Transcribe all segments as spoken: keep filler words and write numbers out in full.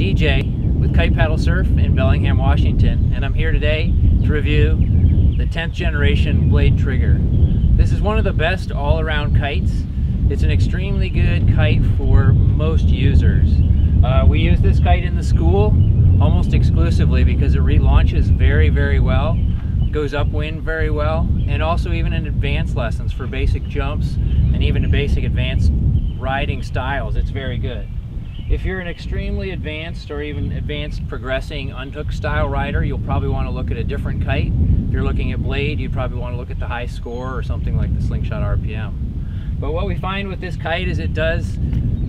D J with Kite Paddle Surf in Bellingham, Washington, and I'm here today to review the tenth generation Blade Trigger. This is one of the best all-around kites. It's an extremely good kite for most users. Uh, we use this kite in the school almost exclusively because it relaunches very, very well, goes upwind very well, and also even in advanced lessons for basic jumps and even in basic advanced riding styles, it's very good. If you're an extremely advanced or even advanced progressing unhook style rider, you'll probably want to look at a different kite. If you're looking at Blade, you'd probably want to look at the high score or something like the Slingshot R P M. But what we find with this kite is it does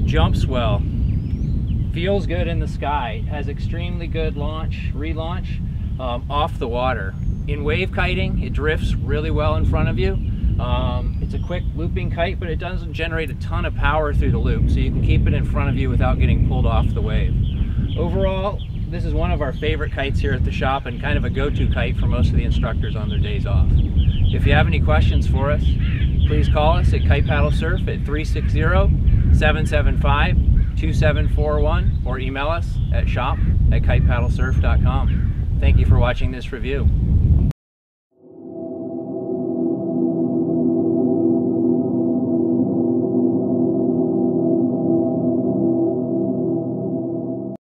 jumps well, feels good in the sky, has extremely good launch, relaunch um, off the water. In wave kiting, it drifts really well in front of you. Um, it's a quick looping kite, but it doesn't generate a ton of power through the loop, so you can keep it in front of you without getting pulled off the wave. Overall, this is one of our favorite kites here at the shop and kind of a go-to kite for most of the instructors on their days off. If you have any questions for us, please call us at Kite Paddle Surf at three six zero, seven seven five, two seven four one or email us at shop at kite paddle surf dot com. Thank you for watching this review.